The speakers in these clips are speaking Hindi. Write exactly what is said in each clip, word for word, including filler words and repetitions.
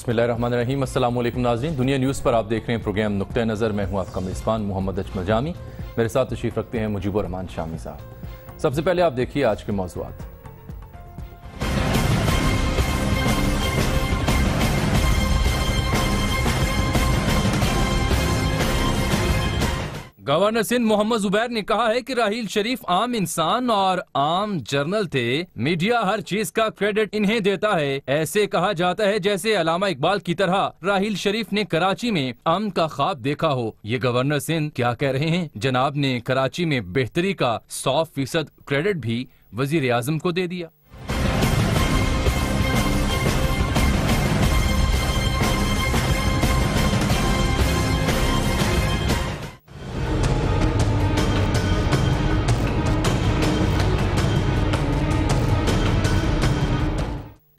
बिस्मिल्लाहिर्रहमानिर्रहीम। अस्सलामुअलैकुम नाज़रीन, दुनिया न्यूज़ पर आप देख रहे हैं प्रोग्राम नुक्ते नज़र। मैं हूं आपका मेज़बान मोहम्मद अज़मल जामी। मेरे साथ तशरीफ़ रखते हैं मुजीबुर्रहमान शामी साहब। सबसे पहले आप देखिए आज के मौज़ूआत। गवर्नर सिंध मोहम्मद जुबैर ने कहा है कि राहील शरीफ आम इंसान और आम जर्नल थे, मीडिया हर चीज का क्रेडिट इन्हें देता है। ऐसे कहा जाता है जैसे अल्लामा इकबाल की तरह राहील शरीफ ने कराची में अमन का ख्वाब देखा हो। ये गवर्नर सिंध क्या कह रहे हैं। जनाब ने कराची में बेहतरी का सौ फीसद क्रेडिट भी वजीर आजम को दे दिया।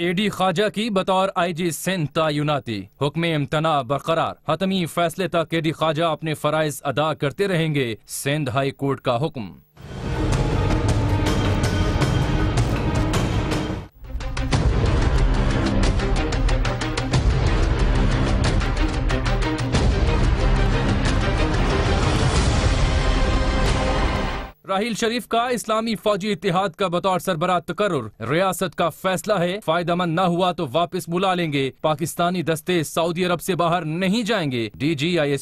ए डी ख्वाजा की बतौर आई जी सिंध तैनाती, हुक्म इम्तना बरकरार, हतमी फैसले तक ए डी ख्वाजा अपने फराइज अदा करते रहेंगे, सिंध हाई कोर्ट का हुक्म। राहील शरीफ का इस्लामी फौजी इतिहाद का बतौर सरबराह तकर्रुर, रियासत का फैसला है, फायदामंद न हुआ तो वापस बुला लेंगे, पाकिस्तानी दस्ते सऊदी अरब से बाहर नहीं जाएंगे, D G TI.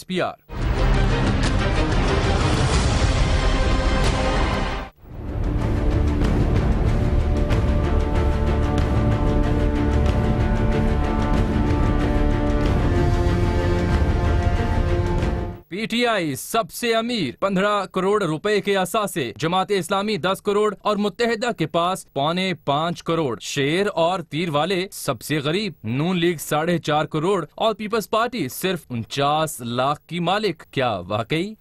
D G TI सबसे अमीर पंद्रह करोड़ रुपए के असासे, जमाते इस्लामी दस करोड़ और मुत्तेहिदा के पास पौने पाँच करोड़। शेर और तीर वाले सबसे गरीब, नून लीग साढ़े चार करोड़ और पीपल्स पार्टी सिर्फ उनचास लाख की मालिक। क्या वाकई?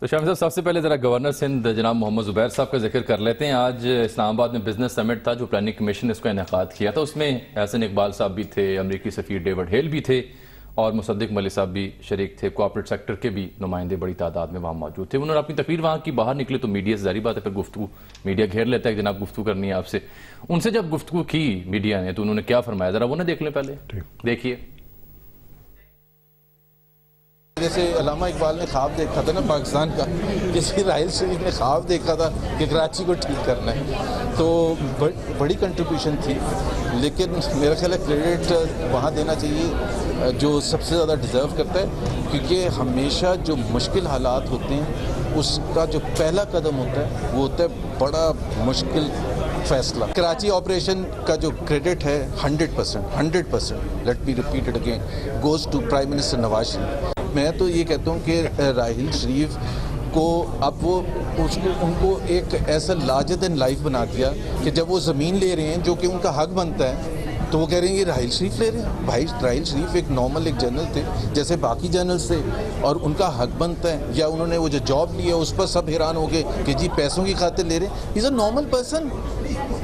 तो शामी साहब, सबसे पहले जरा गवर्नर सिंध जनाब मोहम्मद जुबैर साहब का जिक्र कर लेते हैं। आज इस्लामाबाद में बिजनेस समिट था जो प्लानिक मिशन इसको इनेकाद किया था। उसमें एहसन इकबाल साहब भी थे, अमरीकी सफ़ीर डेवड हेल भी थे और मुसदक मलिकाब साहब भी शरीक थे। कॉर्पोरेट सेक्टर के भी नुमाइंदे बड़ी तादाद में वहाँ मौजूद थे। उन्होंने अपनी तकरीर वहाँ की बाहर निकले तो मीडिया से जारी बात है फिर गुफ्तगू, मीडिया घेर लेता है कि जनाब गुफ्तगू करनी है आपसे। उनसे जब गुफ्तगू की मीडिया ने तो उन्होंने क्या फरमाया, जरा वो ना देख लें। पहले देखिए। जैसे अल्लामा इकबाल ने ख्वाब देखा था ना पाकिस्तान का, जैसे राहील शरीफ ने ख्वाब देखा था कि कराची को ठीक करना है, तो बड़, बड़ी कंट्रीब्यूशन थी। लेकिन मेरा ख्याल है क्रेडिट वहाँ देना चाहिए जो सबसे ज़्यादा डिज़र्व करता है, क्योंकि हमेशा जो मुश्किल हालात होते हैं उसका जो पहला कदम होता है वो होता है बड़ा मुश्किल फैसला। कराची ऑपरेशन का जो क्रेडिट है hundred percent hundred percent, let be repeated again, goes to prime minister Nawaz Sharif. मैं तो ये कहता हूँ कि राहील शरीफ को अब वो उसको उनको एक ऐसा लार्जर देन लाइफ बना दिया कि जब वो ज़मीन ले रहे हैं जो कि उनका हक बनता है तो वो कह रहे हैं ये राहील शरीफ ले रहे हैं। भाई, राहील शरीफ एक नॉर्मल एक जनरल थे जैसे बाकी जनरल्स थे और उनका हक बनता है। या उन्होंने वो जो जॉब ली है उस पर सब हैरान हो गए कि जी पैसों की खातिर ले रहे हैं। Is a normal person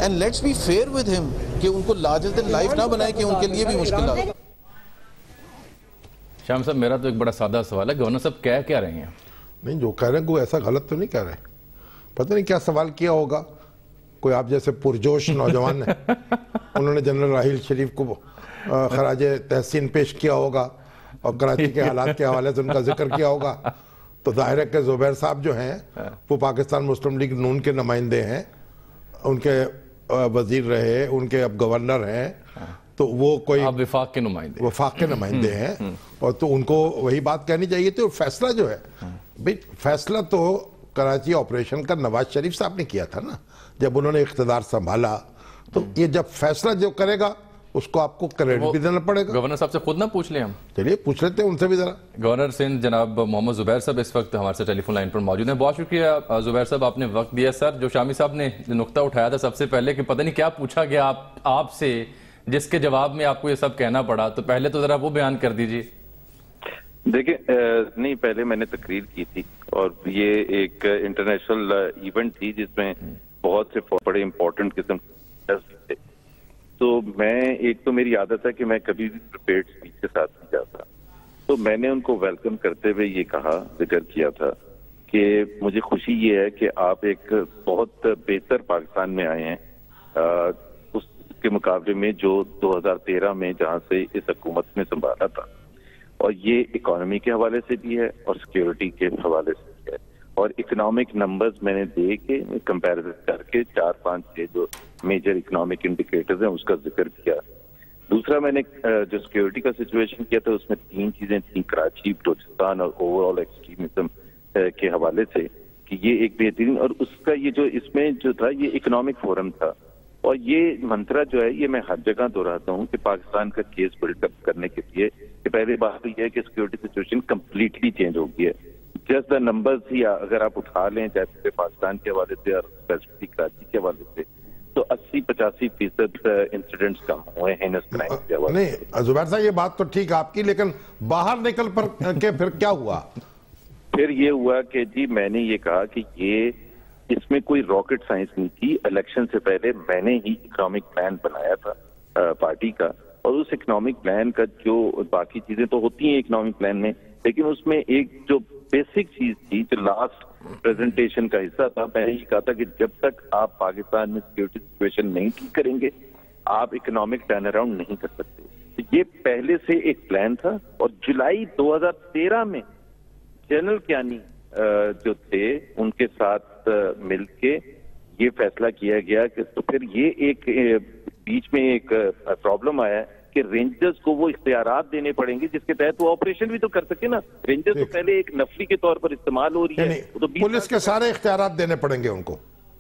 and let's be fair with him कि उनको लार्जर देन लाइफ ना बनाए कि उनके लिए भी मुश्किल है। शाम साहब, मेरा तो एक बड़ा सादा सवाल है, गवर्नर साहब क्या क्या रहे हैं? नहीं, जो कह रहे हैं वो ऐसा गलत तो नहीं कह रहे। पता नहीं क्या सवाल किया होगा, कोई आप जैसे पुरजोश नौजवान है उन्होंने जनरल राहील शरीफ को खराज तहसीन पेश किया होगा और कराची के हालात के हवाले से उनका जिक्र किया होगा। तो दायरे के जुबैर साहब जो हैं वो पाकिस्तान मुस्लिम लीग नून के नुमाइंदे हैं, उनके वजीर रहे, उनके अब गवर्नर हैं, तो वो कोई वफाक के नुमाइंदे वफाक के नुमाइंदे हैं और तो उनको वही बात कहनी चाहिए थी। और फैसला जो है भाई, फैसला तो कराची ऑपरेशन का नवाज शरीफ साहब ने किया था ना जब उन्होंने इख्तदार संभाला, तो ये जब फैसला जो करेगा उसको आपको क्रेडिट भी देना पड़ेगा। गवर्नर साहब से खुद ना पूछ लें हम? चलिए पूछ लेते हैं उनसे भी जरा। गवर्नर सिंध जनाब मोहम्मद जुबैर साहब इस वक्त हमारे साथ टेलीफोन लाइन पर मौजूद हैं। बहुत शुक्रिया जुबैर साहब, आपने वक्त दिया। सर, जो शामी साहब ने नुक्ता उठाया था सबसे पहले कि पता नहीं क्या पूछा गया आप आपसे जिसके जवाब में आपको ये सब कहना पड़ा, तो पहले तो जरा वो बयान कर दीजिए। देखिए, नहीं, पहले मैंने तकरीर की थी और ये एक इंटरनेशनल इवेंट थी जिसमें बहुत से बड़े इम्पोर्टेंट किस्म थे, तो मैं एक तो मेरी आदत है कि मैं कभी भी प्रिपेयर्ड स्पीच के साथ नहीं जाता, तो मैंने उनको वेलकम करते हुए ये कहा, जिक्र किया था कि मुझे खुशी ये है कि आप एक बहुत बेहतर पाकिस्तान में आए हैं उसके मुकाबले में जो दो हज़ार तेरह में जहाँ से इस हकूमत ने संभाला था, और ये इकॉनमी के हवाले से भी है और सिक्योरिटी के हवाले से भी है। और इकोनॉमिक नंबर्स मैंने दे के कंपेरिजन करके चार पाँच छः जो मेजर इकोनॉमिक इंडिकेटर्स हैं उसका जिक्र किया। दूसरा मैंने जो सिक्योरिटी का सिचुएशन किया था उसमें तीन चीज़ें थी, कराची, बलोचिस्तान और ओवरऑल एक्सट्रीमिज्म के हवाले से, कि ये एक बेहतरीन, और उसका ये जो इसमें जो था ये इकोनॉमिक फोरम था। और ये मंत्रा जो है ये मैं हर जगह दोहराता हूँ कि पाकिस्तान का केस बिल्डअप करने के लिए कि पहले बात यह है कि सिक्योरिटी सिचुएशन कम्प्लीटली चेंज हो गई है। जस्ट द नंबर्स ही अगर आप उठा लें, चाहे पाकिस्तान के हवाले से और स्पेशली कराची के हवाले से, तो अस्सी पचासी फीसद इंसिडेंट्स कम हुए हैं इस क्राइम के हवाले से। नहीं जुबैर साहब, ये बात तो ठीक आपकी, लेकिन बाहर निकल पर के फिर क्या हुआ? फिर ये हुआ कि जी मैंने ये कहा कि ये इसमें कोई रॉकेट साइंस नहीं थी। इलेक्शन से पहले मैंने ही इकोनॉमिक प्लान बनाया था आ, पार्टी का, और उस इकोनॉमिक प्लान का जो बाकी चीजें तो होती हैं इकोनॉमिक प्लान में, लेकिन उसमें एक जो बेसिक चीज थी जो लास्ट प्रेजेंटेशन का हिस्सा था, मैंने ये कहा था कि जब तक आप पाकिस्तान में सिक्योरिटी सिचुएशन नहीं ठीक करेंगे आप इकोनॉमिक टर्न अराउंड नहीं कर सकते। तो ये पहले से एक प्लान था। और जुलाई दो हजार तेरह में जनरल कियानी जो थे उनके साथ मिलके ये फैसला किया गया कि तो फिर ये एक बीच में एक प्रॉब्लम आया कि रेंजर्स को वो इख्तियारात देने पड़ेंगे जिसके तहत वो ऑपरेशन भी तो कर सके ना। रेंजर्स तो पहले एक नफरी के तौर पर इस्तेमाल हो रही है, तो पुलिस के सारे इख्तियारात देने पड़ेंगे उनको,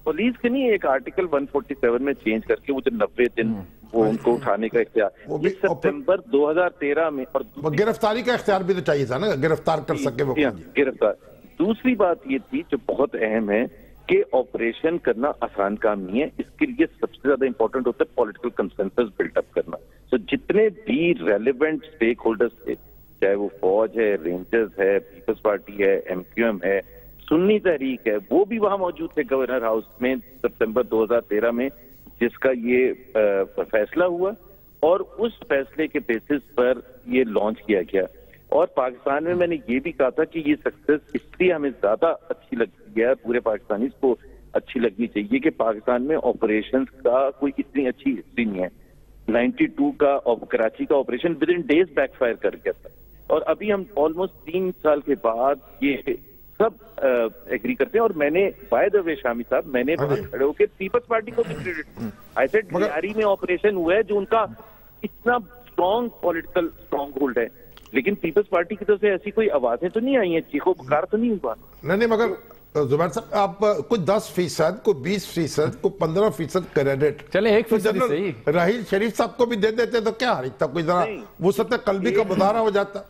पुलिस के नहीं। एक आर्टिकल एक सौ सैंतालीस में चेंज करके वो जो नब्बे दिन वो उनको उठाने का इख्तियार, इस सितंबर दो हज़ार तेरह में, और गिरफ्तारी का इख्तियार भी तो चाहिए था ना, गिरफ्तार कर सके वो गिरफ्तार। दूसरी बात ये थी जो बहुत अहम है कि ऑपरेशन करना आसान काम नहीं है, इसके लिए सबसे ज्यादा इंपॉर्टेंट होता है पॉलिटिकल कंसेंसस बिल्डअप करना। तो जितने भी रेलिवेंट स्टेक होल्डर्स थे, चाहे वो फौज है, रेंजर्स है, पीपल्स पार्टी है, एमक्यूएम है, सुन्नी तहरीक है, वो भी वहां मौजूद थे गवर्नर हाउस में सितंबर दो हज़ार तेरह में, जिसका ये आ, फैसला हुआ और उस फैसले के बेसिस पर ये लॉन्च किया गया। और पाकिस्तान में मैंने ये भी कहा था कि ये सक्सेस इसलिए हमें ज्यादा अच्छी लगती है, पूरे पाकिस्तानी को अच्छी लगनी चाहिए कि पाकिस्तान में ऑपरेशंस का कोई इतनी अच्छी हिस्ट्री नहीं है। बानवे का और कराची का operation within days backfire कर गया था, और अभी हम ऑलमोस्ट तीन साल के बाद ये सब एग्री करते हैं। और मैंने बाय द वे शामी साहब, मैंने खड़े होकर पीपल्स पार्टी को भी क्रेडिट आई सेड तैयारी में ऑपरेशन हुआ है जो उनका इतना स्ट्रॉन्ग पॉलिटिकल स्ट्रॉन्ग होल्ड है, लेकिन पीपल्स पार्टी की तरफ से ऐसी कोई आवाजें तो नहीं आई हैं, चीखो पुकार तो नहीं हुआ। नहीं नहीं, मगर जुबैर साहब आप कुछ दस फीसद को बीस फीसद को पंद्रह फीसद क्रेडिट चले एक फीसद राहील शरीफ साहब को भी दे देते तो क्या हर कोई जरा वो सत्य कलबी का मुजाहरा हो जाता।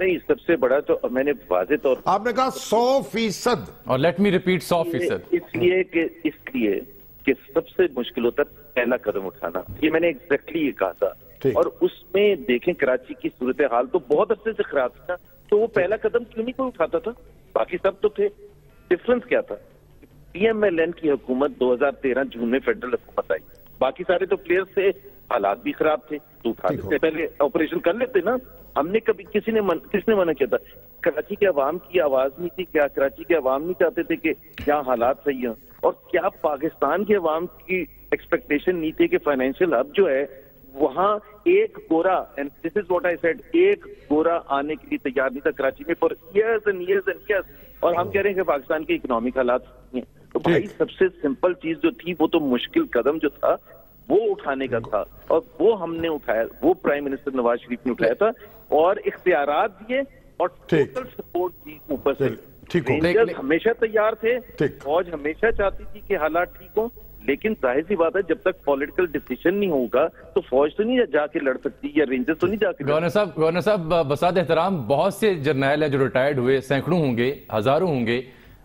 नहीं, सबसे बड़ा तो मैंने वाजे तौर पर आपने कहा सौ फीसद, और लेट मी रिपीट सौ फीसद, इसलिए कि इसलिए कि सबसे मुश्किल होता है पहला कदम उठाना। ये मैंने एग्जैक्टली ये कहा था। और उसमें देखें कराची की सूरत हाल तो बहुत अच्छे से खराब था, तो वो पहला कदम क्यों नहीं कोई उठाता था? बाकी सब तो थे, डिफरेंस क्या था? पी एम एल एन की हुकूमत दो हजार तेरह जून में फेडरल हुकूमत आई, बाकी सारे तो प्लेयर्स थे, हालात भी खराब थे, तो उठा लेते, पहले ऑपरेशन कर लेते ना। हमने कभी किसी ने मन, किसने मना किया था? कराची के अवाम की आवाज नहीं थी क्या? कराची के अवाम नहीं चाहते थे कि यहाँ हालात सही हों? और क्या पाकिस्तान के अवाम की एक्सपेक्टेशन नहीं थी कि फाइनेंशियल हब जो है वहाँ एक गोरा, and this is what I said, एक गोरा आने के लिए तैयार नहीं था कराची में for years and years and years, और हम कह रहे हैं कि पाकिस्तान के इकोनॉमिक हालात नहीं है। तो भाई सबसे सिंपल चीज जो थी वो तो मुश्किल कदम जो था वो उठाने का था, और वो हमने उठाया, वो प्राइम मिनिस्टर नवाज शरीफ ने उठाया था, और इख्तियारात दिए और टोटल सपोर्ट दी ऊपर से। रेंजर्स हमेशा तैयार थे, फौज हमेशा चाहती थी कि हालात ठीक हो, लेकिन जाहिर सी बात है जब तक पॉलिटिकल डिसीजन नहीं होगा तो फौज तो नहीं जाके लड़ सकती या रेंजर्स तो नहीं जाके। गवर्नर साहब, गवर्नर साहब बसात एहतराम बहुत से जर्नैल हैं जो रिटायर्ड हुए, सैकड़ों होंगे, हजारों होंगे,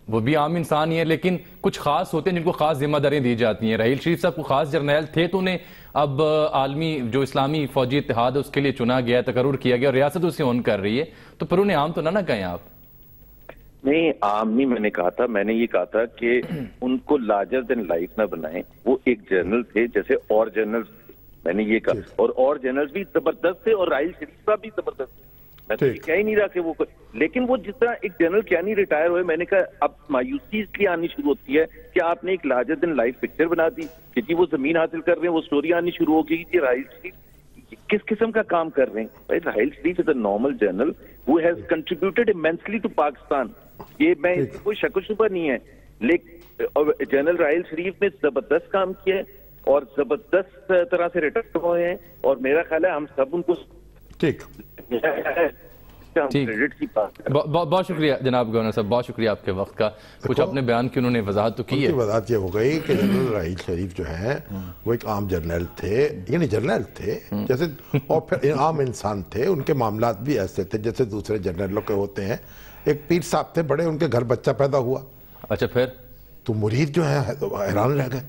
वो भी आम इंसान ही है, लेकिन कुछ खास होते हैं जिनको खास जिम्मेदारियां दी जाती हैं। राहील शरीफ साहब को खास जर्नैल थे, तो उन्हें अब आलमी जो इस्लामी फौजी इतिहाद है उसके लिए चुना गया, तकरूर किया गया, और रियासत उसे ऑन कर रही है, तो फिर उन्हें आम तो ना ना कहें आप। नहीं, आम नहीं मैंने कहा था, मैंने ये कहा था कि उनको लार्जर देन लाइफ ना बनाएं, वो एक जर्नल थे जैसे और जर्नल, मैंने ये कहा, और, और जर्नल भी जबरदस्त थे, और राहील शरीफ साहब भी जबरदस्त थे। मैं तो कह ही नहीं रहा कि वो, लेकिन वो जिस तरह एक जनरल कियानी रिटायर हुए, मैंने कहा अब मायूसी इसलिए आनी शुरू होती है कि आपने एक लार्जर देन लाइफ पिक्चर बना दी कि जी वो जमीन हासिल कर रहे हैं, वो स्टोरी आनी शुरू हो गई कि राहील शरीफ किस किस्म का काम कर रहे हैं। भाई Raheel Sharif is a normal general who has contributed immensely to Pakistan, ये मैं इसमें कोई शक शुबा नहीं है। लेकिन जनरल राहील शरीफ ने जबरदस्त काम किया है और जबरदस्त तरह से रिटायर हुए हैं और मेरा ख्याल है हम सब उनको ठीक ठीक बहुत शुक्रिया जनाब गवर्नर साहब, बहुत शुक्रिया आपके वक्त का। कुछ अपने बयान की उन्होंने वजाहत तो की है, वजाहत ये हो गई कि जनरल राहील शरीफ जो है वो एक आम जर्नल थे, यानी जर्नल थे जैसे, और फिर आम इंसान थे, उनके मामला भी ऐसे थे जैसे दूसरे जर्नलों के होते हैं। एक पीर साहब थे बड़े, उनके घर बच्चा पैदा हुआ, अच्छा फिर तो मुरीद जो है हैरान रह गए,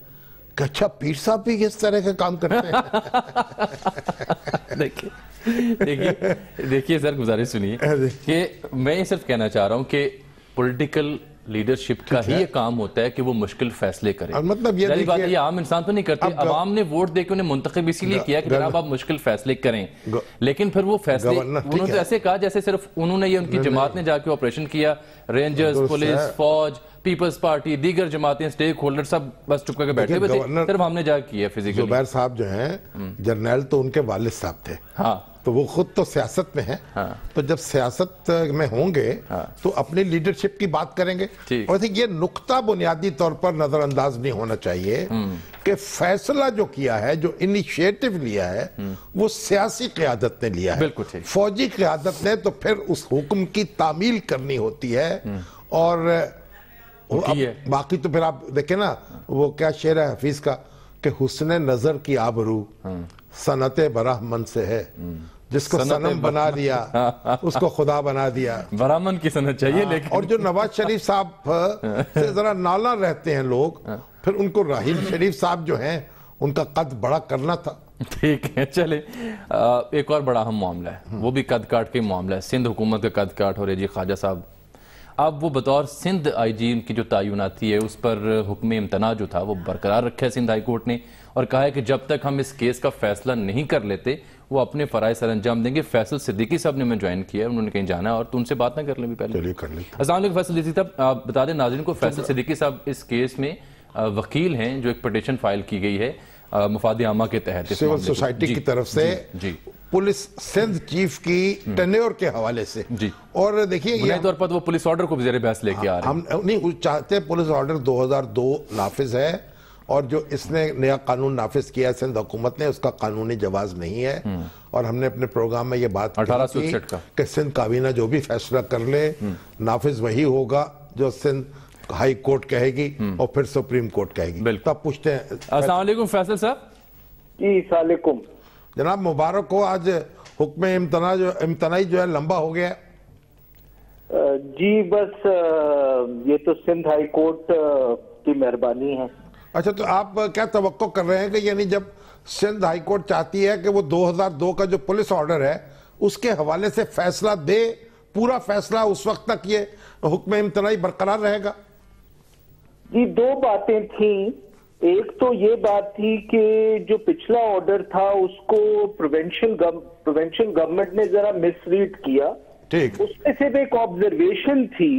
अच्छा पीर साहब भी इस तरह के काम करते हैं। देखिए देखिए देखिए सर, गुजारिश सुनिए कि मैं ये सिर्फ कहना चाह रहा हूँ कि पॉलिटिकल लीडरशिप का ही ये काम होता है कि वो मुश्किल फैसले करे, मतलब ये बात ये आम इंसान तो नहीं करते। आवाम ने वोट देके उन्हें मुंतखब इसीलिए किया कि जनाब आप मुश्किल फैसले करें, लेकिन फिर वो फैसले उन्होंने ऐसे कहा जैसे सिर्फ उन्होंने ये उनकी जमात ने जाके ऑपरेशन किया, रेंजर्स, पुलिस, फौज, पीपल्स पार्टी, दीगर जमातें, स्टेक होल्डर सब बस चुप करके बैठे हुए थे, सिर्फ हमने जा किया फिजिकली। जुबैर साहब जो हैं जनरल तो उनके वालिद साहब थे, हाँ तो वो खुद तो सियासत में हैं, हाँ तो जब सियासत में होंगे हाँ तो अपनी लीडरशिप की बात करेंगे। और ये नुक्ता बुनियादी तौर पर नजरअंदाज नहीं होना चाहिए कि फैसला जो किया है, जो इनिशिएटिव लिया है वो सियासी क़यादत ने लिया है, बिल्कुल फौजी क़यादत ने तो फिर उस हुक्म की तामील करनी होती है। और बाकी तो फिर आप देखें ना वो क्या शेर है हफीज का कि हुस्ने नजर की आबरू सनते बराहमन से है, जिसको सनम बना दिया उसको खुदा बना दिया, बराहमन की सनत चाहिए। लेकिन और जो नवाज शरीफ साहब से जरा नाला रहते हैं लोग, फिर उनको राहील शरीफ साहब जो हैं उनका कद बड़ा करना था। ठीक है चले, एक और बड़ा अहम मामला है, वो भी कद काट के मामला है, सिंध हुकूमत का कद काट हो रही है। ए डी ख्वाजा साहब अब वो बतौर सिंध आई जी की जो तयनाती है उस पर हुक्म इम्तना जो था वो बरकरार रखा है सिंध हाई कोर्ट ने, और कहा है कि जब तक हम इस केस का फैसला नहीं कर लेते वो अपने फ़राइज़ सर अंजाम देंगे। फैसल सिद्दीकी साहब ने मैं ज्वाइन किया है, उन्होंने कहीं जाना है और तुमसे बात ना कर लें भी पहले कर लें। अस्सलाम फैसल साहब, आप बता दें नाज़रीन को फैसल सिद्दीकी साहब इस केस में वकील हैं जो एक पटिशन फाइल की गई है मुफाद आमा के तहत सिविल सोसाइटी की तरफ से जी पुलिस सिंध चीफ की टेन्योर के हवाले से। जी और देखिए तौर पर तो वो पुलिस ऑर्डर को ज़ेरे बहस लेके आ रहे हैं, हम नहीं चाहते पुलिस ऑर्डर दो हज़ार दो नाफिज है और जो इसने नया कानून नाफिज किया सिंध हुकूमत ने उसका कानूनी जवाज़ नहीं है। और हमने अपने प्रोग्राम में ये बात कही कि सिंध काबीना जो भी फैसला कर ले नाफिज वही होगा जो सिंध हाई कोर्ट कहेगी और फिर सुप्रीम कोर्ट कहेगी। तब पूछते हैं अस्सलाम वालेकुम फैसल साहब। जी वालेकुम जनाब, मुबारक हो, आज हुक्म इम्तना जो इम्तनाई जो है लंबा हो गया। जी बस ये तो सिंध हाई कोर्ट की मेहरबानी है। अच्छा तो आप क्या तवक्को कर रहे हैं कि यानी जब सिंध हाई कोर्ट चाहती है कि वो दो हज़ार दो का जो पुलिस ऑर्डर है उसके हवाले से फैसला दे, पूरा फैसला, उस वक्त तक ये हुक्म इम्तनाई बरकरार रहेगा? जी दो बातें थी, एक तो ये बात थी कि जो पिछला ऑर्डर था उसको प्रोवेंशियल प्रोवेंशियल गवर्नमेंट ने जरा मिसरीड किया, ठीक उसमें सिर्फ एक ऑब्जर्वेशन थी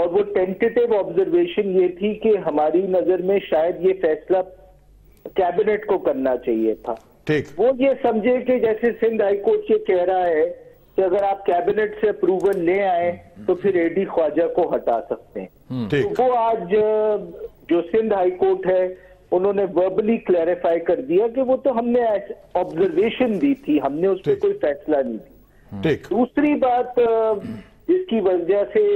और वो टेंटेटिव ऑब्जर्वेशन ये थी कि हमारी नजर में शायद ये फैसला कैबिनेट को करना चाहिए था। ठीक वो ये समझे कि जैसे सिंध हाई कोर्ट ये कह रहा है कि अगर आप कैबिनेट से अप्रूवल ले आए तो फिर ए डी ख्वाजा को हटा सकते हैं, तो वो आज जो सिंध हाई कोर्ट है उन्होंने वर्बली क्लैरिफाई कर दिया कि वो तो हमने ऑब्जर्वेशन दी थी, हमने उस पर कोई फैसला नहीं दिया। दूसरी बात जिसकी वजह से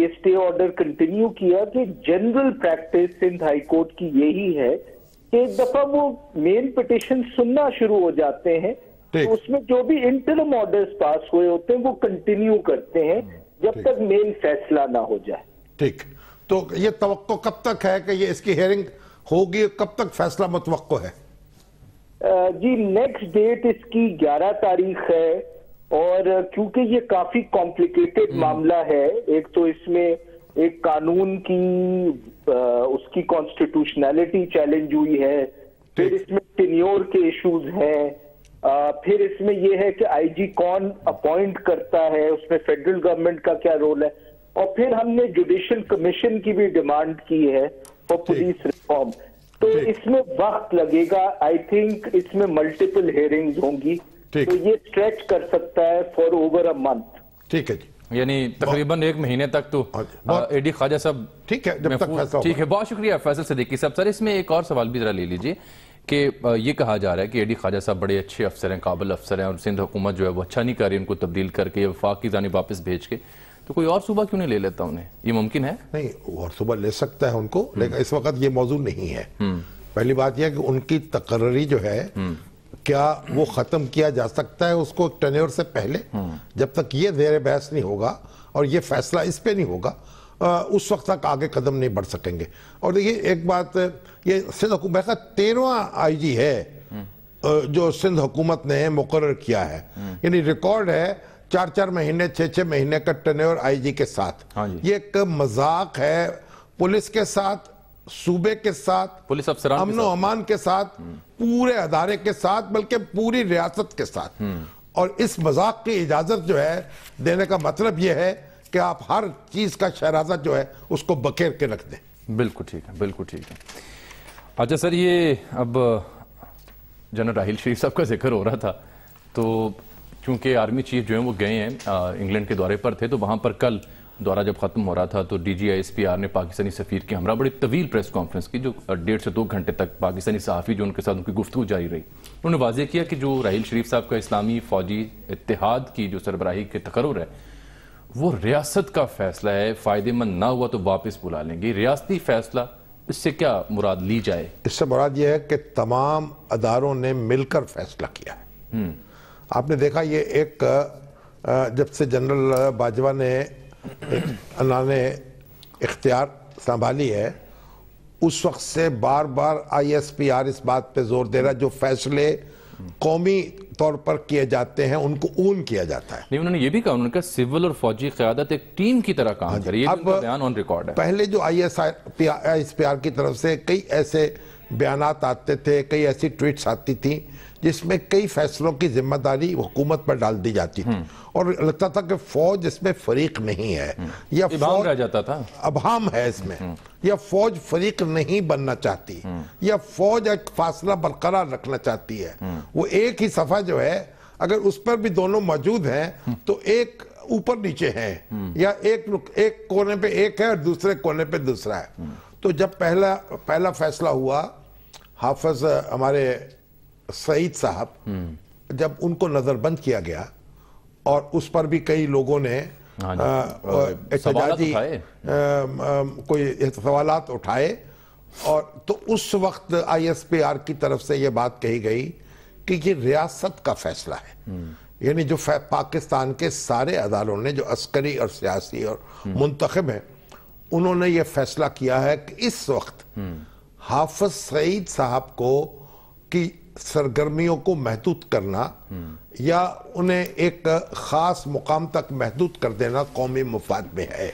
ये स्टे ऑर्डर कंटिन्यू किया कि general practice Sindh high court की यही है कि एक दफा वो मेन पिटिशन सुनना शुरू हो जाते हैं तो उसमें जो भी इंटरम ऑर्डर्स पास हुए होते हैं वो कंटिन्यू करते हैं जब तक मेन फैसला ना हो जाए। ठीक तो ये तवक्को कब तक है कि ये इसकी हेयरिंग होगी, कब तक फैसला मुतवक्को है? जी नेक्स्ट डेट इसकी ग्यारह तारीख है और क्योंकि ये काफी कॉम्प्लिकेटेड मामला है, एक तो इसमें एक कानून की आ, उसकी कॉन्स्टिट्यूशनैलिटी चैलेंज हुई है, फिर इसमें टेन्योर के इश्यूज हैं, आ, फिर इसमें यह है कि आईजी कौन अपॉइंट करता है, उसमें फेडरल गवर्नमेंट का क्या रोल है, और फिर हमने जुडिशल कमीशन की भी डिमांड की है फॉर पुलिस रिफॉर्म। तो इसमें वक्त लगेगा, आई थिंक इसमें मल्टीपल हियरिंग्स होंगी, तो ये स्ट्रेच कर सकता है फॉर ओवर अ मंथ। ठीक है जी, यानी तकरीबन एक महीने तक तो ए डी ख्वाजा साहब। ठीक है, जब तक फैसला, ठीक है, बहुत शुक्रिया फैसल सिद्दीकी साहब। सर इसमें एक और सवाल भी जरा ले लीजिए कि ये कहा जा रहा है कि ए डी ख्वाजा साहब बड़े अच्छे अफसर हैं, काबिल अफसर हैं, और सिंध हुकूमत जो है वो अच्छा नहीं कर रही, उनको तब्दील करके वफाक की जानिब वापस भेज के, तो कोई और सूबा क्यों नहीं ले लेता उन्हें? ये मुमकिन है? नहीं, और सूबा ले सकता है उनको, लेकिन इस वक्त ये मौजू नहीं है। पहली बात यह है कि उनकी तकर्री जो है क्या वो ख़त्म किया जा सकता है उसको टेन्योर से पहले, जब तक ये ज़ेर बहस नहीं होगा और ये फैसला इस पर नहीं होगा उस वक्त तक आगे कदम नहीं बढ़ सकेंगे। और देखिए एक बात, ये सिंध हुकूमत का तेरहवां आई जी है जो सिंध हुकूमत ने मुकर्रर किया है, यानी रिकॉर्ड है चार चार महीने छः छः महीने का टेन्योर आई जी के साथ। हाँ जी। ये एक मजाक है पुलिस के साथ, सूबे के साथ, पुलिस अफसर, अमन अमान के साथ, पूरे अदारे के साथ, बल्कि पूरी रियासत के साथ। और इस मजाक की इजाज़त जो है देने का मतलब यह है कि आप हर चीज़ का शराजा जो है उसको बखेर के रख दें। बिल्कुल ठीक है, बिल्कुल ठीक है। अच्छा सर, ये अब जनरल राहील शरीफ साहब का जिक्र हो रहा था, तो क्योंकि आर्मी चीफ जो हैं वो गए हैं, इंग्लैंड के दौरे पर थे, तो वहाँ पर कल दौरा जब ख़त्म हो रहा था तो D G S P R ने पाकिस्तानी सफ़ीर के हमरा बड़ी तवील प्रेस कॉन्फ्रेंस की, जो डेढ़ से दो घंटे तक पाकिस्तानी सहाफ़ी जो उनके साथ उनकी गुफ्तगू जारी रही, उन्होंने वाजे किया कि जो राहील शरीफ साहब का इस्लामी फ़ौजी इत्तेहाद की जो सरबराही के तकर्र है वो रियासत का फ़ैसला है, फ़ायदेमंद ना हुआ तो वापस बुला लेंगे, रियासती फ़ैसला, इससे क्या मुराद ली जाए? इससे मुराद यह है कि तमाम अदारों ने मिलकर फैसला किया है। आपने देखा ये एक जब से जनरल बाजवा ने ने इख्तियार संभाली है उस वक्त से बार बार आई एस पी आर इस बात पे जोर दे रहा है जो फैसले कौमी तौर पर किए जाते हैं उनको ऊन किया जाता है। नहीं, उन्होंने ये भी कहा, उन्होंने कहा सिविल और फौजी क़यादत एक टीम की तरह काम कर रही है। अब बयान ऑन रिकॉर्ड है, पहले जो आई एस पी आर की तरफ से कई ऐसे बयान आते थे, कई ऐसी ट्वीट्स आती थी जिसमें कई फैसलों की जिम्मेदारी हुकूमत पर डाल दी जाती थी और लगता था कि फौज इसमें फरीक नहीं है या फौज रह जाता था अभाम है इसमें, या फौज फरीक नहीं बनना चाहती, या फौज एक फासला बरकरार रखना चाहती है। वो एक ही सफा जो है अगर उस पर भी दोनों मौजूद हैं तो एक ऊपर नीचे है, या एक एक कोने पे एक है और दूसरे कोने पे दूसरा है। तो जब पहला पहला फैसला हुआ, हाफिज हमारे सईद साहब जब उनको नजरबंद किया गया और उस पर भी कई लोगों ने एहतजाजी कोई सवालात उठाए, और तो उस वक्त आईएसपीआर की तरफ से ये बात कही गई कि ये रियासत का फैसला है, यानी जो पाकिस्तान के सारे अदालों ने जो अस्करी और सियासी और मुंतखब हैं उन्होंने ये फैसला किया है कि इस वक्त हाफिज सईद साहब को की सरगर्मियों को महदूद करना या उन्हें एक खास मुकाम तक महदूद कर देना कौमी मुफाद में है,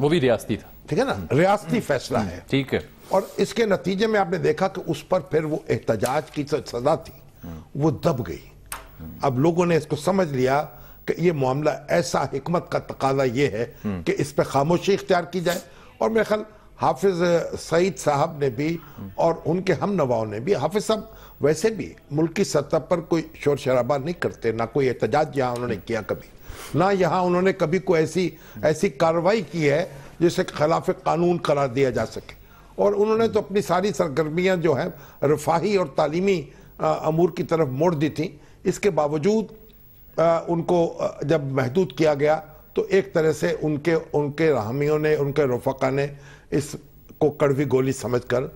वो भी रियासती था। ठीक है ना, रियासती फैसला है। ठीक है, और इसके नतीजे में आपने देखा कि उस पर फिर वो एहतजाज की जो सजा थी वो दब गई। अब लोगों ने इसको समझ लिया कि ये मामला ऐसा हिकमत का तकाजा ये है कि इस पर खामोशी इख्तियार की जाए, और मेरे ख्याल हाफिज सईद साहब ने भी और उनके हम नवाओं ने भी, हाफिज साहब वैसे भी मुल्क की सतह पर कोई शोर शराबा नहीं करते, ना कोई एहतजाज यहाँ उन्होंने किया कभी, ना यहाँ उन्होंने कभी कोई ऐसी ऐसी कार्रवाई की है जिसे खिलाफ कानून करार दिया जा सके, और उन्होंने तो अपनी सारी सरगर्मियाँ जो हैं रफाही और तालीमी अमूर की तरफ मोड़ दी थी। इसके बावजूद आ, उनको जब महदूद किया गया तो एक तरह से उनके उनके रहमियों ने, उनके रफका ने इसको कड़वी गोली समझकर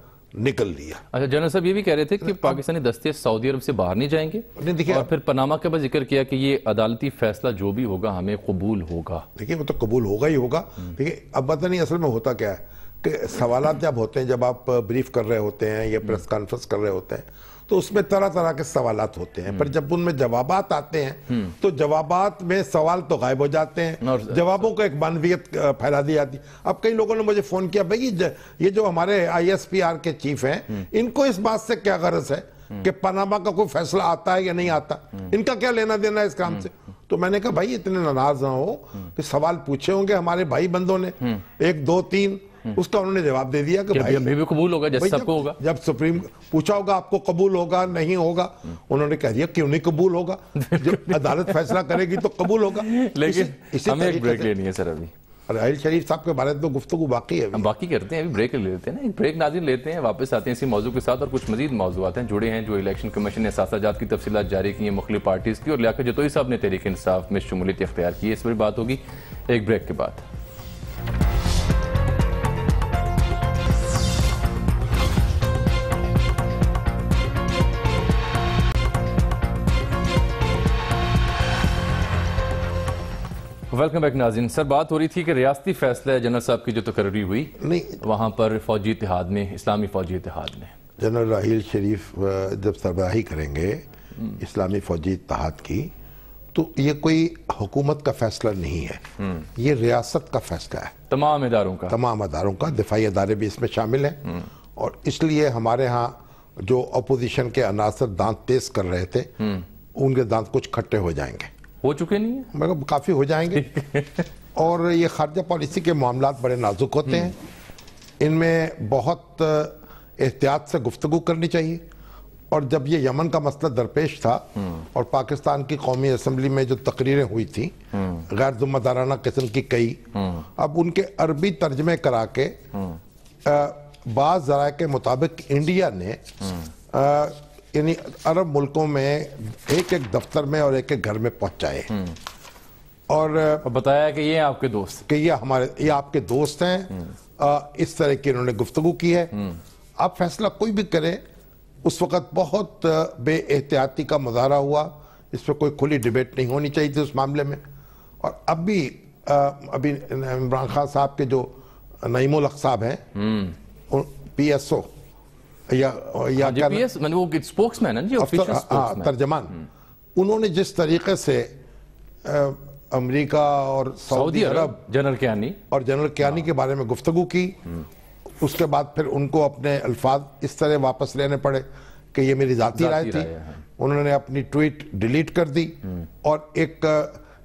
निकल लिया। अच्छा जनरल साहब, ये भी कह रहे थे कि पाकिस्तानी दस्ते सऊदी अरब से बाहर नहीं जाएंगे, नहीं देखिए, और फिर पनामा का भी जिक्र किया कि ये अदालती फैसला जो भी होगा हमें कबूल होगा। देखिए वो तो कबूल होगा ही होगा। देखिए अब पता नहीं असल में होता क्या है कि सवालात जब होते हैं, जब आप ब्रीफ कर रहे होते हैं या प्रेस कॉन्फ्रेंस कर रहे होते हैं तो उसमें तरह तरह के सवालात होते हैं, पर जब उनमें जवाबात आते हैं तो जवाबात में सवाल तो गायब हो जाते हैं, जवाबों को एक मानवियत फैला दी जाती है। अब कई लोगों ने मुझे फ़ोन किया, भाई ये जो हमारे आईएसपीआर के चीफ हैं इनको इस बात से क्या गरज है कि पनामा का कोई फैसला आता है या नहीं आता, इनका क्या लेना देना है इस काम से। तो मैंने कहा भाई इतने नाराज ना हो कि सवाल पूछे होंगे हमारे भाई बंदों ने एक दो तीन, उसका उन्होंने जवाब दे दिया कि भाई अभी भी कबूल होगा जब सबको होगा, जब सुप्रीम पूछा होगा आपको कबूल होगा नहीं होगा, उन्होंने कह दिया क्यों नहीं कबूल होगा, जब अदालत फैसला करेगी तो कबूल होगा। लेकिन हमें एक ब्रेक लेनी है सर, अभी राहील शरीफ साहब के बारे में तो गुफ्तगू बाकी है, बाकी करते हैं, अभी ब्रेक ले लेते हैं ना, एक ब्रेक नाज़िर लेते हैं, वापस आते हैं इसी मौजू के साथ और कुछ मजीद मौजूद हैं जुड़े हैं जो इलेक्शन कमीशन ने सासाजात की तफसीलात जारी की हैं मुख्तलिफ पार्टीज़ की, और लियाकत जतोई साहब ने तहरीक इंसाफ में शमूलियत इख्तियार की है। इस पर बात होगी एक ब्रेक के बाद। वेलकम बैक नाज़रीन। सर बात हो रही थी कि रियासती फैसला है जनरल साहब की जो तकर्री हुई नहीं, वहाँ पर फौजी इतिहाद में, इस्लामी फौजी इतिहाद में जनरल राहील शरीफ जब सरबराही करेंगे इस्लामी फौजी इतिहाद की, तो ये कोई हुकूमत का फैसला नहीं है, ये रियासत का फैसला है, तमाम अदारों का, तमाम अदारों का, दिफाई अदारे भी इसमें शामिल हैं। और इसलिए हमारे यहाँ जो अपोजिशन के अनासर दांत तेज कर रहे थे उनके दांत कुछ खट्टे हो जाएंगे, हो चुके नहीं है मगर काफ़ी हो जाएंगे। और ये खारजा पॉलिसी के मामला बड़े नाजुक होते हैं, इनमें बहुत एहतियात से गुफ्तगू करनी चाहिए। और जब ये यमन का मसला दरपेश था और पाकिस्तान की कौमी असम्बली में जो तकरीरें हुई थी गैर ज़िम्मेदाराना किस्म की कई, अब उनके अरबी तर्जमे करा के बाज़ ज़राए के मुताबिक इंडिया ने आ, यानी अरब मुल्कों में एक एक दफ्तर में और एक एक घर में पहुंचाए और बताया कि ये आपके दोस्त, कि ये हमारे, ये आपके दोस्त हैं, इस तरह की इन्होंने गुफ्तगू की है। अब फैसला कोई भी करे उस वक़्त बहुत बेएहतियाती का मुजाहरा हुआ, इस पर कोई खुली डिबेट नहीं होनी चाहिए थी उस मामले में। और अब भी अभी इमरान खान साहब के जो नईमुल हक साहब हैं पी एस ओ या, या जीपीएस, मैंने वो स्पोक्समैन है जी, ऑफिशियल स्पोक्समैन, तर्जमान, उन्होंने जिस तरीके से अमेरिका और सऊदी अरब जनरल कियानी और जनरल कियानी के बारे में गुफ्तगू की, उसके बाद फिर उनको अपने अल्फाज इस तरह वापस लेने पड़े कि ये मेरी जाती राय थी। उन्होंने अपनी ट्वीट डिलीट कर दी और एक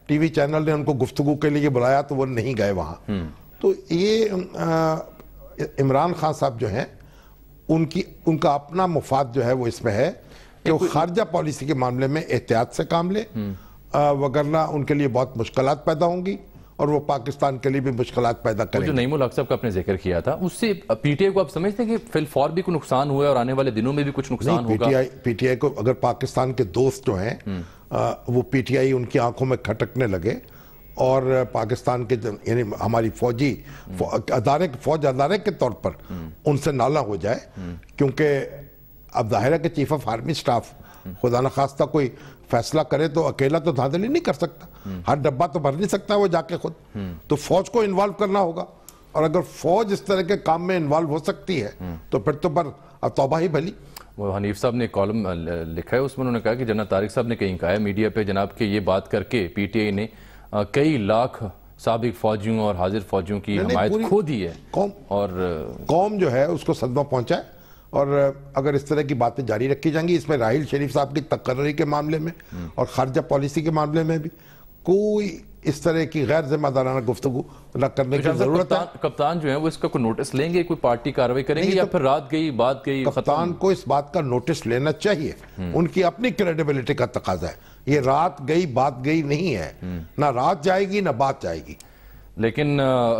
टीवी चैनल ने उनको गुफ्तगू के लिए बुलाया तो वो नहीं गए वहाँ। तो ये इमरान खान साहब जो हैं उनकी, उनका अपना मुफाद जो है वो इसमें है कि वो खारजा पॉलिसी के मामले में एहतियात से काम ले, वगरना उनके लिए बहुत मुश्किलात पैदा होंगी और वो पाकिस्तान के लिए भी मुश्किलात पैदा करेंगे। जो नईमुल हक साहब का आपने जिक्र किया था उससे पीटीआई को आप समझते हैं कि फिलफौर भी कुछ नुकसान हुआ और आने वाले दिनों में भी कुछ नुकसान होगा? पीटीआई पीटीआई को अगर पाकिस्तान के दोस्त जो हैं वो पीटीआई उनकी आंखों में खटकने लगे और पाकिस्तान के यानी हमारी फौजी अदारे फौज अदारे के तौर पर उनसे नाला हो जाए, क्योंकि अब दाहिरा के चीफ ऑफ आर्मी स्टाफ खुदा न खास्ता कोई फैसला करे तो अकेला तो धांधली नहीं कर सकता, हर डब्बा तो भर नहीं सकता वो जाके खुद, तो फौज को इन्वॉल्व करना होगा। और अगर फौज इस तरह के काम में इन्वॉल्व हो सकती है तो फिर तो पर तौबा ही भली। वो हनीफ साहब ने कॉलम लिखा है उसमें उन्होंने कहा कि जन्ना तारिक साहब ने कहीं कहा है मीडिया पर जनाब के ये बात करके पीटीआई ने कई लाख साबिक फौजियों और हाजिर फौजियों की हमायत खो दी है, कौम और कौम जो है उसको सदमा पहुंचा है। और अगर इस तरह की बातें जारी रखी जाएंगी, इसमें राहील शरीफ साहब की तकर्री के मामले में और खारजा पॉलिसी के मामले में भी कोई इस तरह की गैर जिम्मेदाराना गुफ्तगू न करने की जरूरत है। कप्तान जो है वो इसका कोई नोटिस लेंगे, कोई पार्टी कार्रवाई करेंगे या फिर रात गई बात गई? कप्तान को इस बात का नोटिस लेना चाहिए, उनकी अपनी क्रेडिबिलिटी का तकाजा है, ये रात गई बात गई नहीं है, ना रात जाएगी ना बात जाएगी। लेकिन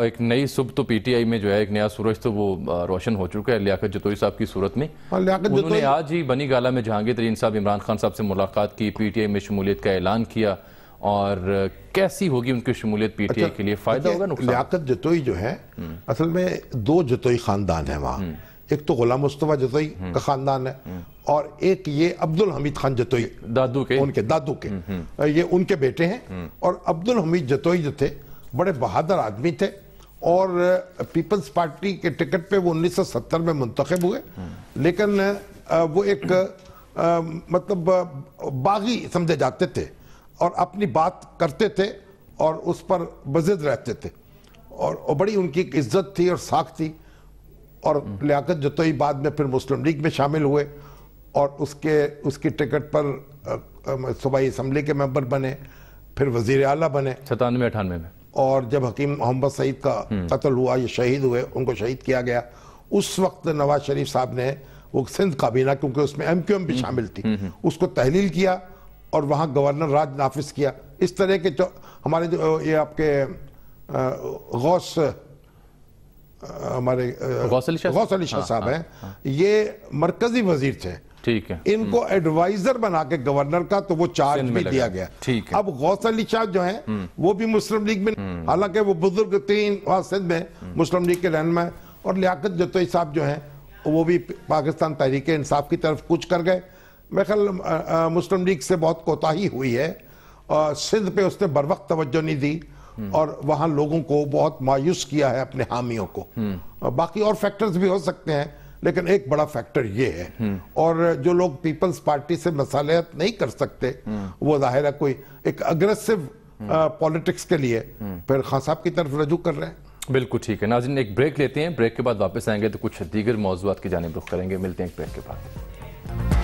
एक नई सुबह तो पीटीआई में जो है एक नया सूरज तो वो रोशन हो चुका है लियाकत जतोई साहब की सूरत में। उन्होंने आज ही बनी गाला में जहांगीर तरीन साहब इमरान खान साहब से मुलाकात की, पीटीआई में शमूलियत का ऐलान किया। और कैसी होगी उनकी शमूलियत पीटीआई के लिए, फायदा होगा नुकसान? लियाकत जतोई जो है असल में दो जतोई खानदान है वहाँ, एक तो गुला मुशतबा जदोई का खानदान है और एक ये अब्दुल हमीद खान जतोई दादू के, उनके दादू के, ये उनके बेटे हैं। और अब्दुल हमीद जतोई जो थे बड़े बहादुर आदमी थे और पीपल्स पार्टी के टिकट पे वो उन्नीस सौ सत्तर में मुंतखब हुए, लेकिन वो एक मतलब बागी समझे जाते थे और अपनी बात करते थे और उस पर बज़िद रहते थे और बड़ी उनकी इज्जत थी और साख थी। और लियाकत जतोई बाद में फिर मुस्लिम लीग में शामिल हुए और उसके उसकी टिकट पर सूबाई असम्बली के मेंबर बने, फिर वजीर आला बने सतानवे अठानवे में। और जब हकीम मोहम्मद सईद का कत्ल हुआ, ये शहीद हुए, उनको शहीद किया गया, उस वक्त नवाज शरीफ साहब ने वो सिंध काबीना, क्योंकि उसमें एमक्यूएम भी शामिल थी, उसको तहलील किया और वहाँ गवर्नर राज नाफिज किया। इस तरह के जो हमारे जो ये आपके गौस हमारे गौस अली शाह साहब हैं, ये मरकजी वजीर थे, ठीक है, इनको एडवाइजर बना के गवर्नर का तो वो चार्ज भी दिया गया, ठीक है। अब गौस अली शाह जो हैं वो भी मुस्लिम लीग में, हालांकि वो बुजुर्ग तीन सिंध में मुस्लिम लीग के रहनुमा है, और लियाकत जतोई साहब जो हैं वो भी पाकिस्तान तहरीक इंसाफ की तरफ कुछ कर गए। मेरे ख्याल मुस्लिम लीग से बहुत कोताही हुई है और सिंध पे उसने बरवक्त तवज्जो नहीं दी और वहाँ लोगों को बहुत मायूस किया है अपने हामियों को। बाकी और फैक्टर्स भी हो सकते हैं, लेकिन एक बड़ा फैक्टर ये है। और जो लोग पीपल्स पार्टी से मसालियत नहीं कर सकते, वो जाहिर है कोई एक अग्रेसिव पॉलिटिक्स के लिए फिर खान साहब की तरफ रजू कर रहे हैं। बिल्कुल ठीक है। नाज़रीन, एक ब्रेक लेते हैं, ब्रेक के बाद वापस आएंगे तो कुछ दीगर मौज़ूआत की जानिब रुख करेंगे। मिलते हैं एक ब्रेक के बाद।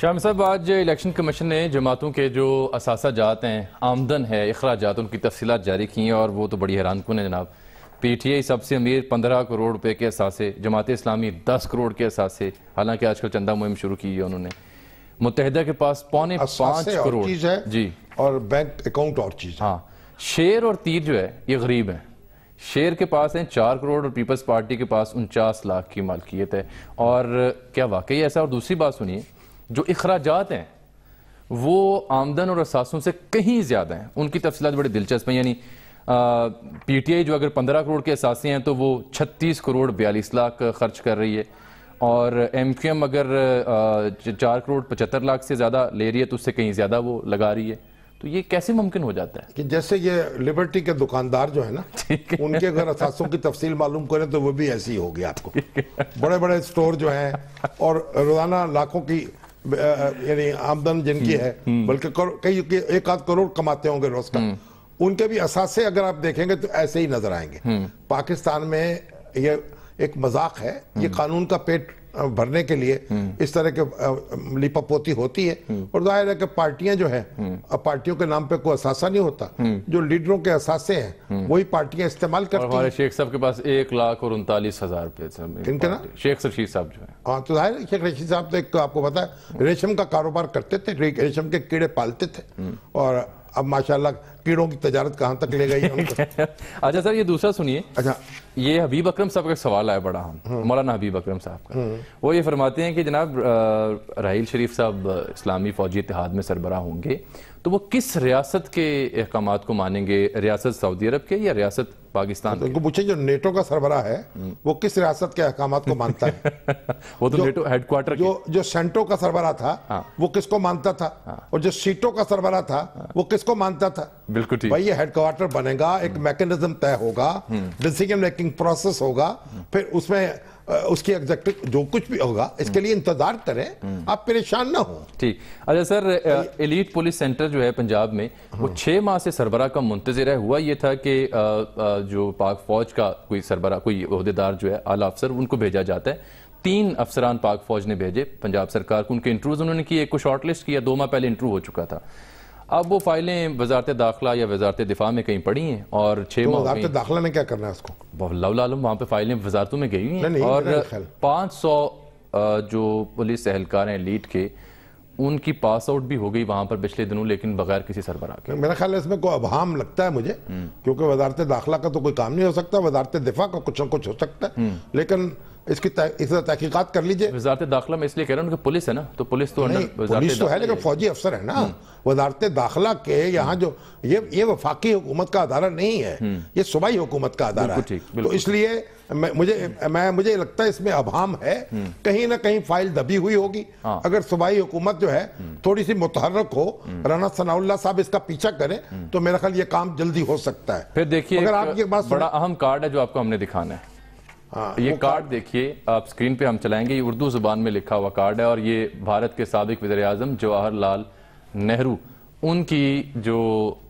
शाम साहब, आज इलेक्शन कमीशन ने जमातों के जो असासाजात हैं, आमदन है, अखराजात, उनकी तफसीलात जारी की हैं और वो तो बड़ी हैरान कुन है जनाब। पी टी आई सबसे अमीर पंद्रह करोड़ रुपए के असासे, जमाते इस्लामी दस करोड़ के असासे, हालांकि आजकल चंदा मुहिम शुरू की है उन्होंने, मुत्तेहिदा के पास पौने पाँच करोड़ है जी, और बैंक अकाउंट और चीज़। हाँ, शेर और तीर जो है ये गरीब हैं। शेर के पास हैं चार करोड़ और पीपल्स पार्टी के पास उनचास लाख की मालकियत है। और क्या वाकई ऐसा? और दूसरी बात सुनिए, जो इखराजात हैं वो आमदन और असासों से कहीं ज़्यादा हैं। उनकी तफसीलात बड़ी दिलचस्प हैं। यानी पी टी आई जो अगर पंद्रह करोड़ के असासे हैं तो वो छत्तीस करोड़ बयालीस लाख खर्च कर रही है, और एम क्यू एम अगर चार करोड़ पचहत्तर लाख से ज़्यादा ले रही है तो उससे कहीं ज़्यादा वो लगा रही है। तो ये कैसे मुमकिन हो जाता है कि जैसे ये लिबर्टी के दुकानदार जो है ना, उनके अगर असासों की तफसील मालूम करें तो वो भी ऐसी होगी आपको। बड़े बड़े स्टोर जो हैं और रोज़ाना लाखों की यानी आमदन जिनकी है, बल्कि कई एक आध करोड़ कमाते होंगे रोज का, उनके भी असासे अगर आप देखेंगे तो ऐसे ही नजर आएंगे। पाकिस्तान में ये एक मजाक है, ये कानून का पेट भरने के लिए इस तरह के लिपापोती होती है। और जाहिर है कि पार्टियां जो है, पार्टियों के नाम पे कोई असासा नहीं होता, जो लीडरों के असासे हैं वही पार्टियां इस्तेमाल करती हैं। हमारे शेख साहब के पास एक लाख और उनतालीस हजार रुपये, इनका ना शेख रशीद साहब जो है। हाँ, तो जाहिर है शेख रशीद साहब तो एक आपको पता है रेशम का कारोबार करते थे, रेशम के कीड़े पालते थे, और अब माशाल्लाह कीड़ों की तजारत कहाँ तक ले गई। अच्छा सर, ये दूसरा सुनिए। अच्छा, ये हबीब अकरम साहब का सवाल आया बड़ा हम, मौलाना हबीब अकरम साहब का। वो ये फरमाते हैं कि जनाब राहील शरीफ साहब इस्लामी फौजी इतिहाद में सरबरा होंगे तो वो किस रियासत के अहकाम को मानेंगे, रियासत सऊदी अरब के या रियासत पाकिस्तान? उनको पूछे जो नेटो का सरबरा है वो किस रियासत के अहकाम को मानता है। वो तो नेटो हेडक्वार्टर जो जो सेंटो का सरबरा था वो किसको मानता था, और जो सीटों का सरबरा था वो किसको मानता था। बिल्कुल ठीक। भाई ये हेडक्वार्टर बनेगा, एक मैकेनिज्म तय होगा, डिसीजन मेकिंग प्रोसेस होगा, फिर उसमें उसकी एग्जेक्टिव जो कुछ भी होगा, इसके लिए इंतजार करें, आप परेशान ना हो। ठीक। अच्छा सर, एलीट पुलिस सेंटर जो है पंजाब में वो छः माह से सरबरा का मुंतजर है। हुआ ये था कि जो पाक फौज का कोई सरबरा, कोई अहदेदार जो है आला अफसर, उनको भेजा जाता है। तीन अफसरान पाक फौज ने भेजे पंजाब सरकार को, उनके इंटरव्यूज उन्होंने किए, एक को शॉर्ट लिस्ट किया, दो माह पहले इंटरव्यू हो चुका था। अब वो फाइलें वजारत दाखिला या वजारत दिफा में कहीं पड़ी हैं और छः माह वजारत दाखिला ने क्या करना है उसको, अल्लाह आलम। वहाँ पे फाइलें वजारतों में गई हुई हैं और पाँच सौ जो पुलिस एहलकार हैं लीड के, उनकी पास आउट भी हो गई वहाँ पर पिछले दिनों, लेकिन बगैर किसी सरबरा के। मेरा ख्याल है इसमें कोई अभाम लगता है मुझे, क्योंकि वजारत दाखिला का तो कोई काम नहीं हो सकता, वजारत दिफा का कुछ ना कुछ हो सकता है, लेकिन इसकी तहकीकात कर लीजिए। वजारत दाखिला में इसलिए कह रहा हूँ कि पुलिस है ना, तो पुलिस तो पुलिस तो है, लेकिन फौजी अफसर है ना। वजारत दाखिला के यहाँ जो ये ये वफाकी हुकूमत का अदारा नहीं है, ये सूबाई हुकूमत का अदारा है, तो इसलिए मुझे मैं मुझे लगता है इसमें अभाम है, कहीं ना कहीं फाइल दबी हुई होगी। अगर सूबाई हुकूमत जो है थोड़ी सी मुतहरक हो, राना सनाउल्लाह साहब इसका पीछा करें, तो मेरा ख्याल ये काम जल्दी हो सकता है। फिर देखिए, अगर आप ये बात, बड़ा अहम कार्ड है जो आपको हमने दिखाना है। ये कार्ड देखिए आप स्क्रीन पे हम चलाएंगे, ये उर्दू जुबान में लिखा हुआ कार्ड है और ये भारत के साबिक वज़ीर-ए-आज़म जवाहरलाल नेहरू उनकी जो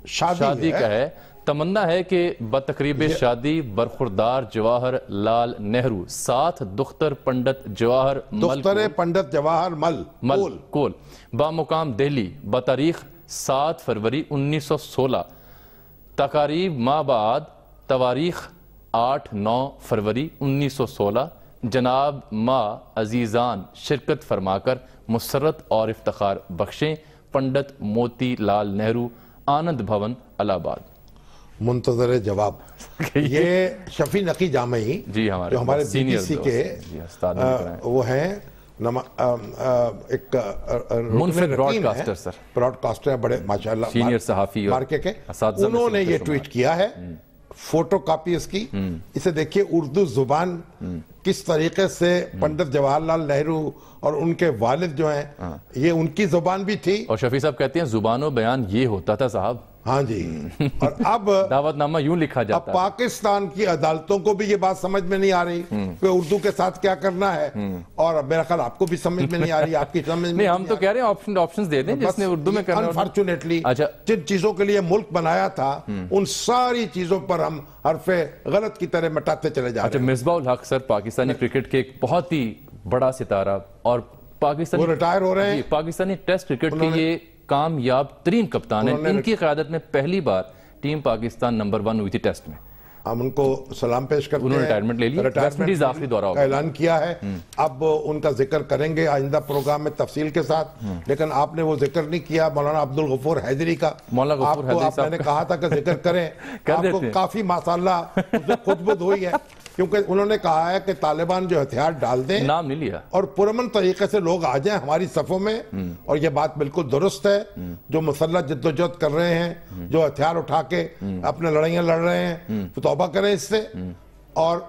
शादी, शादी है। का है तमन्ना है कि बतकरीब शादी बरखुरदार जवाहरलाल नेहरू साथ दुख्तर पंडित जवाहर दुख्तर पंडित जवाहर मल मल कोल बामुकाम दिल्ली बतारीख सात फरवरी उन्नीस सौ सोलह तकारीब माबाद तवारीख आठ नौ फरवरी उन्नीस सौ सोलह जनाब माँ अजीज़ान शिरकत फरमाकर मुसरत और इफ्तार बख्शें पंडित मोतीलाल नेहरू आनंद भवन इलाहाबाद। मुंतजर जवाब ये शफी नकी जामई जी हमारे जो हमारे बीबीसी के आ, वो हैं नमा, आ, आ, एक मुनफरिद ब्रॉडकास्टर सर ब्रॉडकास्टर है बड़े माशाल्लाह सीनियर सहाफ़ी मार्के के, उन्होंने ये ट्वीट किया है, फोटो कापी इसकी, इसे देखिए उर्दू जुबान किस तरीके से पंडित जवाहरलाल नेहरू और उनके वालिद जो हैं ये उनकी जुबान भी थी। और शफी साहब कहते हैं जुबानो बयान ये होता था साहब। हाँ जी, और अब दावतनामा यूं लिखा जाता है। अब पाकिस्तान की अदालतों को भी ये बात समझ में नहीं आ रही कि उर्दू के साथ क्या करना है, और मेरा ख्याल आपको भी समझ में नहीं आ रही, आपकी समझ में। हम तो कह रहे हैं ऑप्शन ऑप्शंस दे दें जिसने उर्दू में करना। अनफॉर्चुनेटली जिन चीजों के लिए मुल्क बनाया था उन सारी चीजों पर हम हरफे गलत की तरह मिटाते चले जा रहे हैं। मिसबाउल हक सर पाकिस्तानी क्रिकेट के एक बहुत ही बड़ा सितारा और पाकिस्तान रिटायर हो रहे हैं, पाकिस्तानी टेस्ट क्रिकेट के ये कामयाब तरीन कप्तान है। इनकी क़यादत में पहली बार टीम पाकिस्तान नंबर वन हुई थी टेस्ट में। हम उनको सलाम पेश करते हैं। उन्होंने रिटायरमेंट ले ली, रिटायरमेंट आखिरी दौरा का ऐलान किया है। अब उनका जिक्र करेंगे आइंदा प्रोग्राम में तफसील के साथ, लेकिन आपने वो जिक्र नहीं किया मौलाना अब्दुल गफूर हैदरी का। आपको आपने कहा था कि जिक्र करें, आपको काफी माशाल्लाह खुदबुद हुई है क्योंकि उन्होंने कहा है कि तालिबान जो हथियार डाल दें, नाम नहीं लिया, और पुरमन तरीके से लोग आ जाएं हमारी सफ़ों में। और ये बात बिल्कुल दुरुस्त है, जो मुसल्लह जद्दोजहद कर रहे हैं, जो हथियार उठा के अपने लड़ाइयाँ लड़ रहे हैं, तो तौबा करें इससे और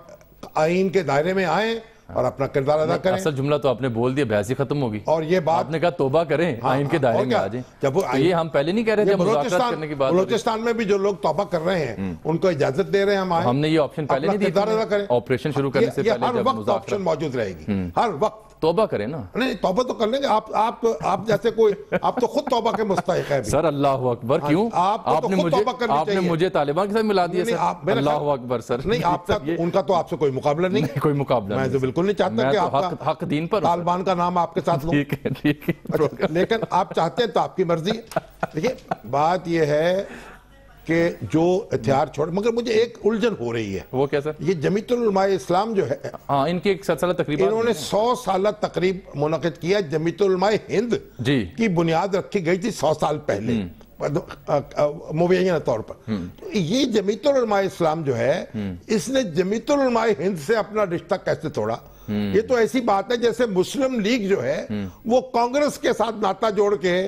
आईन के दायरे में आएं और अपना किरदार अदा करें। असल जुमला तो आपने बोल दिया, बहस ही खत्म होगी। और ये बात आपने कहा तौबा करें, आईन के दायरे में आ जाएं। जब ये हम पहले नहीं कह रहे थे, मुज़ाकरात करने की बात। बलूचिस्तान में भी जो लोग तौबा कर रहे हैं उनको इजाजत दे रहे हैं हम आएं। हमने ये ऑप्शन पहले नहीं दिया, ऑपरेशन शुरू करने से पहले हर वक्त ऑप्शन मौजूद रहेगी, हर वक्त तौबा करें ना। नहीं तौबा तो कर लेंगे। आप आप आप जैसे कोई आप तो खुद तौबा के मुस्तहिक हैं सर। अल्लाह अकबर, क्यों आप आपने तो मुझे आपने मुझे तालिबान के साथ मिला दिया सर। अल्लाह अकबर सर, नहीं आपका उनका तो आपसे कोई मुकाबला नहीं, नहीं कोई मुकाबला। मैं तो बिल्कुल नहीं चाहता कि आपका हक दीन पर तालिबान का नाम आपके साथ लूं, ठीक है, लेकिन आप चाहते हैं तो आपकी मर्जी। देखिए बात यह है कि जो हथियार छोड़, मगर मुझे एक उलझन हो रही है, वो क्या सर? ये जमीयत उलमा-ए-इस्लाम जो है, हाँ, इनकी एक सिलसिला तकरीब, इन्होंने सौ साल तकरीब मुनक़िद किया। जमीयत उलमा-ए-हिंद जी की बुनियाद रखी गई थी सौ साल पहले मुबैयना तौर पर। तो ये जमीयत उलमा-ए-इस्लाम जो है, इसने जमीयत उलमा-ए-हिंद से अपना रिश्ता कैसे तोड़ा? ये तो ऐसी बात है जैसे मुस्लिम लीग जो है वो कांग्रेस के साथ नाता जोड़ के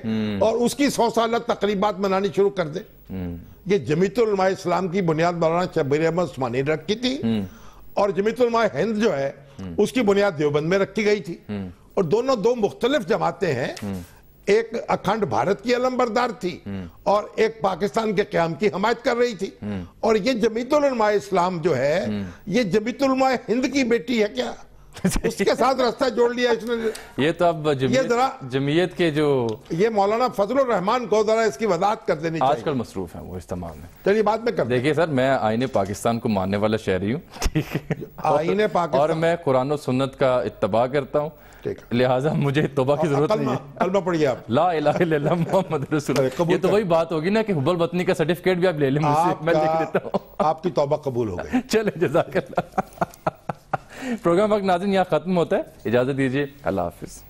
और उसकी सौ साल तकरीबात मनानी शुरू कर दे। ये जमीयत उलमा-ए-इस्लाम की बुनियाद मौलाना शबीर अहमद उस्मानी ने रखी थी और जमीयत उलमा-ए-हिंद जो है उसकी बुनियाद देवबंद में रखी गई थी, और दोनों दो मुख्तलिफ जमातें हैं। एक अखंड भारत की अलमबरदार थी और एक पाकिस्तान के क्याम की हमायत कर रही थी। और ये जमीयत उलमा-ए-इस्लाम जो है ये जमीयत उलमा-ए-हिंद की बेटी है क्या? उसके साथ रास्ता जोड़ लिया इसने। ये तो अब जमीयत के जो ये मौलाना फजलुर रहमान को जरा इसकी वजाहत कर देनी चाहिए, आजकल मसरूफ है वो इस तमाम में। चलिए बाद में कर। देखिए सर, मैं आईने पाकिस्तान को मानने वाला शहरी हूँ, ठीक है, आईने पाकिस्तान, और मैं कुरान और सुन्नत का इत्तबा करता हूँ, लिहाजा मुझे तौबा की जरूरत नहीं है। आप ला इलाहा इल्लल्लाह मोहम्मद रसूलुल्लाह, ये तो वही बात होगी ना कि हुब्बुल वतनी का सर्टिफिकेट भी आप ले लें मुझसे, मैं लिख देता हूँ, आपकी तौबा कबूल हो गई। चले जज़ाकल्लाह। प्रोग्राम वक्त नाज़रीन यहाँ खत्म होता है, इजाजत दीजिए, अल्लाह हाफिज़।